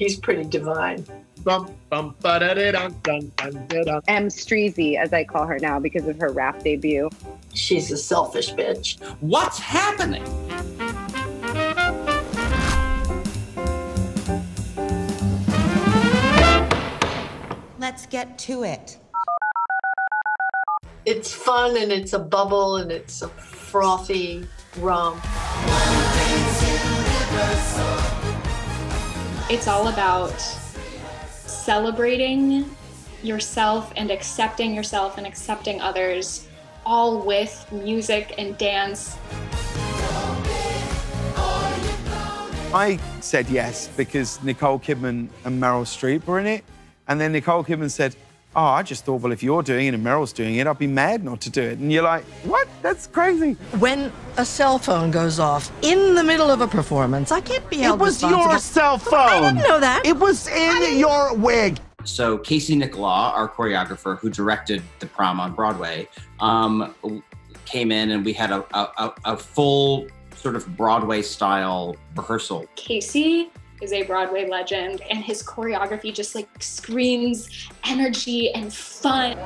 He's pretty divine. M. Streezy, as I call her now because of her rap debut. She's a selfish bitch. What's happening? Let's get to it. It's fun and it's a bubble and it's a frothy rum. It's all about celebrating yourself and accepting yourself and accepting others, all with music and dance. I said yes because Nicole Kidman and Meryl Streep were in it. And then Nicole Kidman said, oh, I just thought, well, if you're doing it and Meryl's doing it, I'd be mad not to do it. And you're like, what? That's crazy. When a cell phone goes off in the middle of a performance, I can't be held responsible. It was your cell phone. I didn't know that. It was in your wig. So Casey Nicklaw, our choreographer who directed The Prom on Broadway, came in and we had a full sort of Broadway-style rehearsal. Casey is a Broadway legend, and his choreography just like screams energy and fun.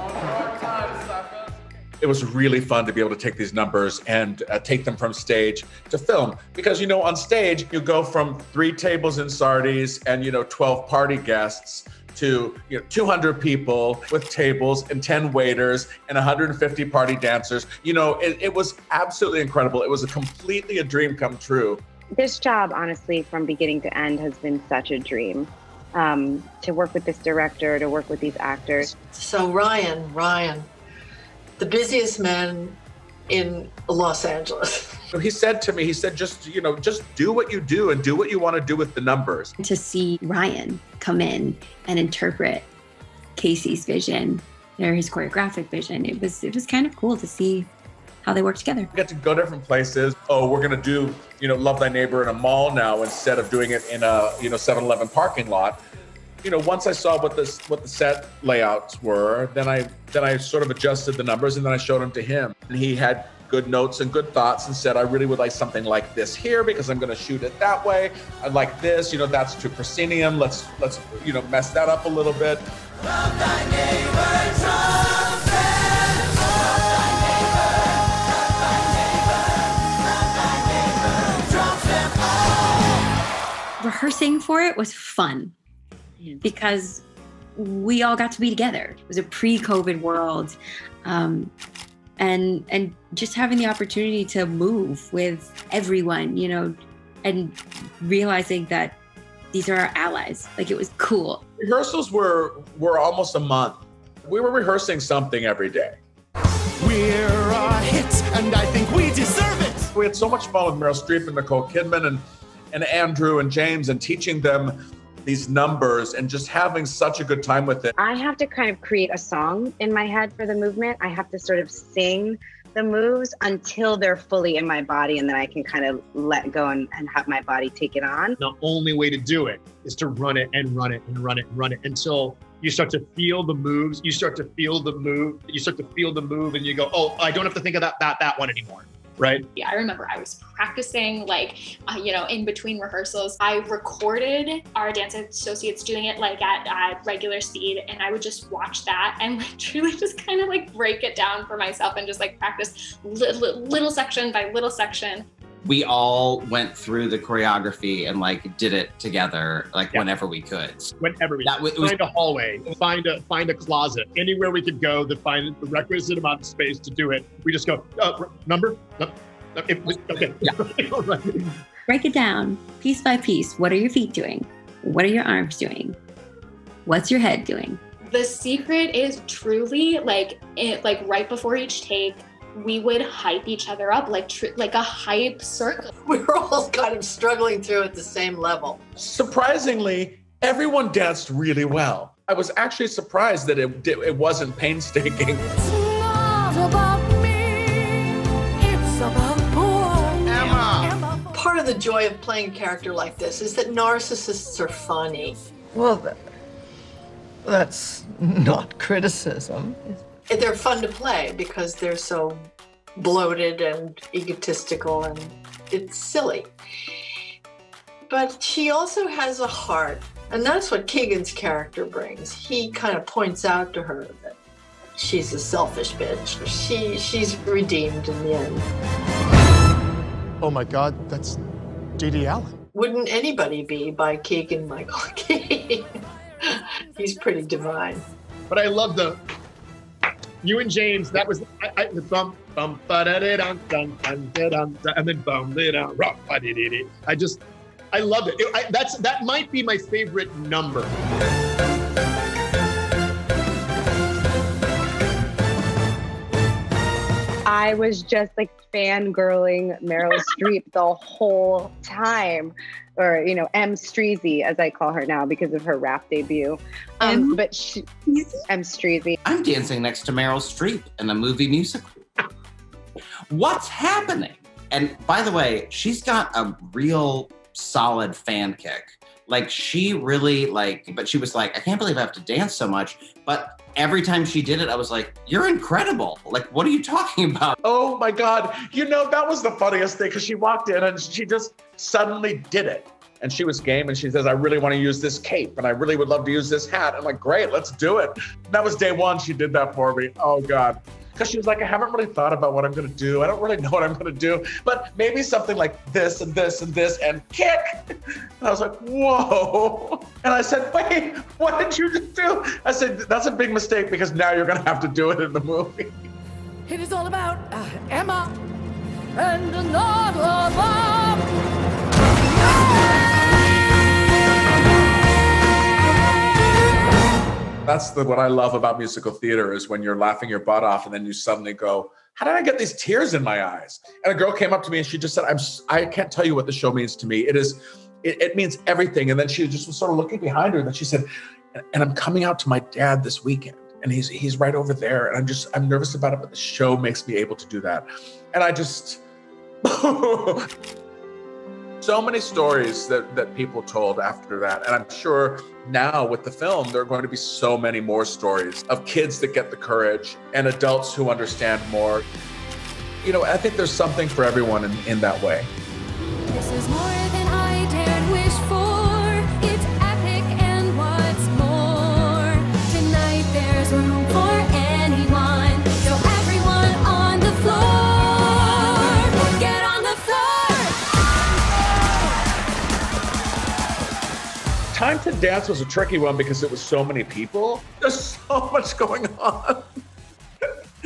It was really fun to be able to take these numbers and take them from stage to film, because, you know, on stage, you go from 3 tables in Sardi's and, you know, 12 party guests to, you know, 200 people with tables and 10 waiters and 150 party dancers. You know, it was absolutely incredible. It was completely a dream come true. This job, honestly, from beginning to end has been such a dream. To work with this director, to work with these actors. So Ryan, the busiest man in Los Angeles. He said to me, he said, just, you know, just do what you do and do what you want to do with the numbers. To see Ryan come in and interpret Casey's vision, or his choreographic vision, it was kind of cool to see how they work together. We got to go different places. Oh, we're gonna do, you know, Love Thy Neighbor in a mall now instead of doing it in a, you know, 7-Eleven parking lot. You know, once I saw what the set layouts were, then I sort of adjusted the numbers and then I showed them to him. And he had good notes and good thoughts and said, I really would like something like this here because I'm gonna shoot it that way. I like this, you know, that's too proscenium. Let's you know, mess that up a little bit. Love thy neighbor, rehearsing for it was fun because we all got to be together. It was a pre-COVID world, and just having the opportunity to move with everyone, you know, and realizing that these are our allies. Like, it was cool. Rehearsals were almost a month. We were rehearsing something every day. We're a hit, and I think we deserve it. We had so much fun with Meryl Streep and Nicole Kidman and Andrew and James, and teaching them these numbers and just having such a good time with it. I have to kind of create a song in my head for the movement. I have to sort of sing the moves until they're fully in my body, and then I can kind of let go and have my body take it on. The only way to do it is to run it and run it and run it and run it until you start to feel the moves. You start to feel the move. You start to feel the move and you go, oh, I don't have to think of that one anymore. Right. Yeah, I remember I was practicing, like, you know, in between rehearsals. I recorded our dance associates doing it like at regular speed, and I would just watch that and like truly just kind of like break it down for myself and just like practice little section by little section. We all went through the choreography and like did it together, like whenever we could. Whenever we could. Find a hallway, find a closet, anywhere we could go to find the requisite amount of space to do it. We just go, number? Okay. Yeah. Right. Break it down, piece by piece. What are your feet doing? What are your arms doing? What's your head doing? The secret is truly like right before each take, we would hype each other up, like a hype circle. We were all kind of struggling through at the same level. Surprisingly, everyone danced really well. I was actually surprised that it wasn't painstaking. It's not about me, it's about poor Emma. Part of the joy of playing a character like this is that narcissists are funny. Well, that's not criticism. They're fun to play because they're so bloated and egotistical, and it's silly. But she also has a heart And that's what Keegan's character brings. He kind of points out to her that she's a selfish bitch. She's redeemed in the end. Oh my God, that's Dee Allen. Wouldn't anybody be by Keegan-Michael Key? He's pretty divine. But I love the, you and James, that was, the bump, bump, ba-da-da-dum, dum, dum, and then bum, da-dum, rock, ba-da-da-da. I love it. That might be my favorite number. I was just like fangirling Meryl Streep the whole time, or, you know, M. Streezy, as I call her now because of her rap debut. But she, M. Streezy. I'm dancing next to Meryl Streep in a movie musical. What's happening? And by the way, she's got a real solid fan kick. Like she really like, but she was like, I can't believe I have to dance so much. But every time she did it, I was like, you're incredible. Like, what are you talking about? Oh my God. You know, that was the funniest thing because she walked in and she just suddenly did it. And she was game and she says, I really want to use this cape and I really would love to use this hat. I'm like, great, let's do it. And that was day one. She did that for me. Oh God. Because she was like, I haven't really thought about what I'm going to do. I don't really know what I'm going to do, but maybe something like this and this and this and kick. And I was like, whoa. And I said, wait, what did you just do? I said, that's a big mistake because now you're going to have to do it in the movie. It is all about Emma and not That's what I love about musical theater is when you're laughing your butt off and then you suddenly go, how did I get these tears in my eyes? And a girl came up to me and she just said, I can't tell you what the show means to me. It means everything. And then she just was sort of looking behind her and then she said, and I'm coming out to my dad this weekend and he's right over there. And I'm nervous about it, but the show makes me able to do that. And I just, so many stories that people told after that. And I'm sure now with the film, there are going to be so many more stories of kids that get the courage and adults who understand more. You know, I think there's something for everyone in that way. This is more than I dared wish for. It's epic and what's more. Tonight there's room for anyone. So everyone on the floor, get on the floor. Time to Dance was a tricky one because it was so many people. There's so much going on.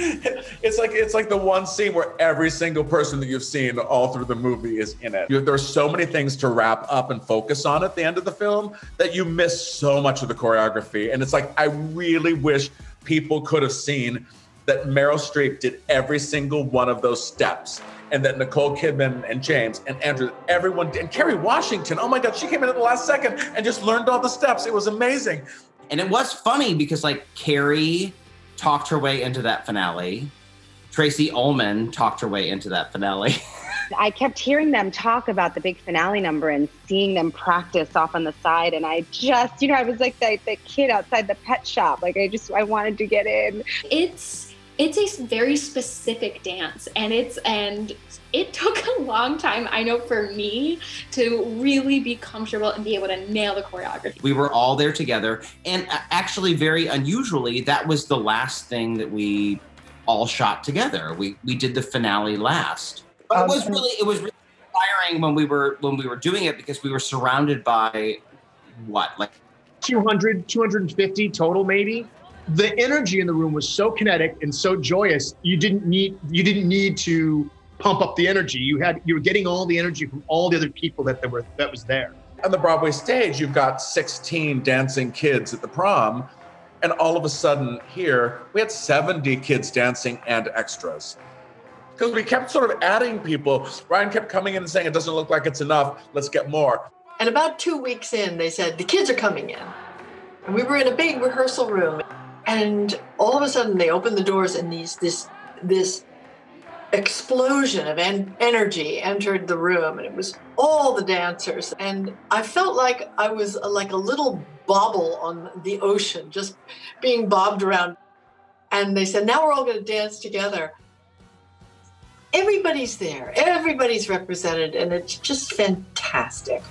It's like the one scene where every single person that you've seen all through the movie is in it. There's so many things to wrap up and focus on at the end of the film that you miss so much of the choreography. And it's like, I really wish people could have seen that Meryl Streep did every single one of those steps. And that Nicole Kidman and James and Andrew, everyone, and Kerry Washington, oh my God, she came in at the last second and just learned all the steps. It was amazing. And it was funny because like Kerry talked her way into that finale. Tracy Ullman talked her way into that finale. I kept hearing them talk about the big finale number and seeing them practice off on the side. And I just, you know, I was like the kid outside the pet shop. Like I wanted to get in. It's a very specific dance and it took a long time, I know for me, to really be comfortable and be able to nail the choreography. We were all there together and actually very unusually, that was the last thing that we all shot together. We did the finale last. But it was really inspiring when we were doing it because we were surrounded by what? Like 200, 250 total maybe? The energy in the room was so kinetic and so joyous. You didn't need to pump up the energy. You were getting all the energy from all the other people that was there. On the Broadway stage, you've got 16 dancing kids at the prom, and all of a sudden here we had 70 kids dancing and extras. Because we kept sort of adding people. Ryan kept coming in and saying it doesn't look like it's enough. Let's get more. And about 2 weeks in, they said the kids are coming in, and we were in a big rehearsal room. And all of a sudden, they opened the doors, and this explosion of energy entered the room, and it was all the dancers. And I felt like I was like a little bobble on the ocean, just being bobbed around. And they said, "Now we're all going to dance together." Everybody's there, everybody's represented, and it's just fantastic.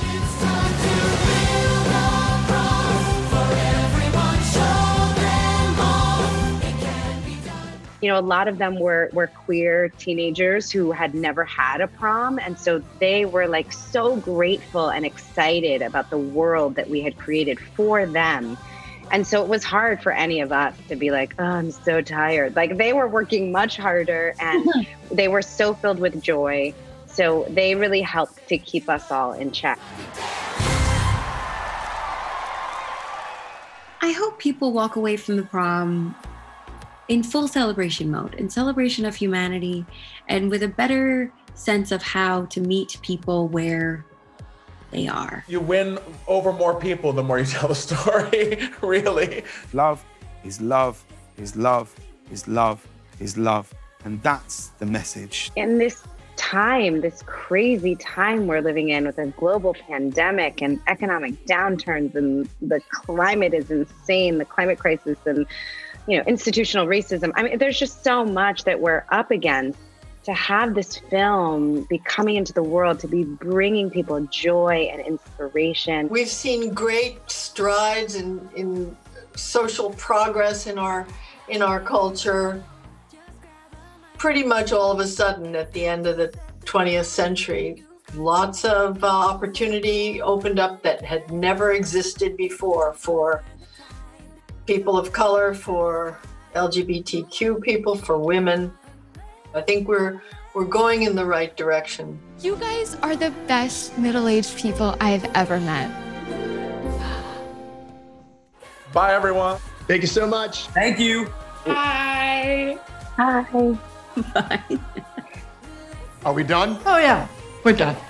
It's time to you know, a lot of them were queer teenagers who had never had a prom. And so they were like so grateful and excited about the world that we had created for them. And so it was hard for any of us to be like, oh, I'm so tired. Like they were working much harder and they were so filled with joy. So they really helped to keep us all in check. I hope people walk away from the prom in full celebration mode, in celebration of humanity, and with a better sense of how to meet people where they are. You win over more people the more you tell the story, really. Love is love is love is love is love. And that's the message. In this time, this crazy time we're living in with a global pandemic and economic downturns and the climate is insane, the climate crisis and, you know, institutional racism. I mean, there's just so much that we're up against. To have this film be coming into the world, to be bringing people joy and inspiration. We've seen great strides in social progress in our culture. Pretty much all of a sudden at the end of the 20th century, lots of opportunity opened up that had never existed before for people of color, for LGBTQ people, for women. I think we're going in the right direction. You guys are the best middle-aged people I've ever met. Bye, everyone. Thank you so much. Thank you. Bye. Bye. Bye. Are we done? Oh, yeah. We're done.